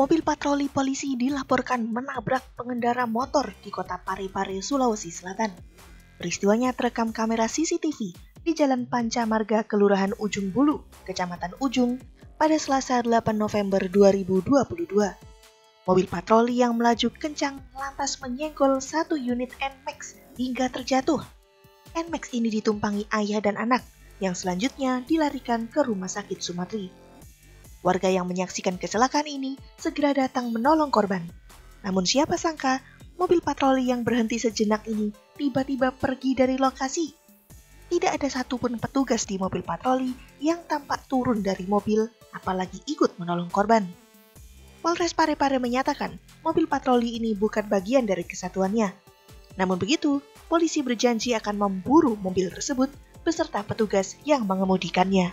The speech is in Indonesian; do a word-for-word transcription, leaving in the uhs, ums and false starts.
Mobil patroli polisi dilaporkan menabrak pengendara motor di kota Parepare, Sulawesi Selatan. Peristiwanya terekam kamera C C T V di Jalan Panca Marga, Kelurahan Ujung Bulu, Kecamatan Ujung, pada Selasa delapan November dua ribu dua puluh dua. Mobil patroli yang melaju kencang lantas menyenggol satu unit N M A X hingga terjatuh. N M A X ini ditumpangi ayah dan anak yang selanjutnya dilarikan ke Rumah Sakit Sumatri. Warga yang menyaksikan kecelakaan ini segera datang menolong korban. Namun siapa sangka, mobil patroli yang berhenti sejenak ini tiba-tiba pergi dari lokasi. Tidak ada satupun petugas di mobil patroli yang tampak turun dari mobil, apalagi ikut menolong korban. Polres Parepare menyatakan mobil patroli ini bukan bagian dari kesatuannya. Namun begitu, polisi berjanji akan memburu mobil tersebut beserta petugas yang mengemudikannya.